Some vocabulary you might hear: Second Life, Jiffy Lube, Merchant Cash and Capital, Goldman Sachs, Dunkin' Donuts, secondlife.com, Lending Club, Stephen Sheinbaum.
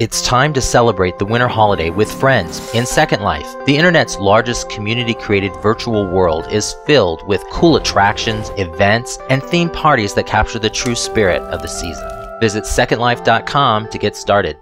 It's time to celebrate the winter holiday with friends in Second Life. The internet's largest community-created virtual world is filled with cool attractions, events, and themed parties that capture the true spirit of the season. Visit secondlife.com to get started.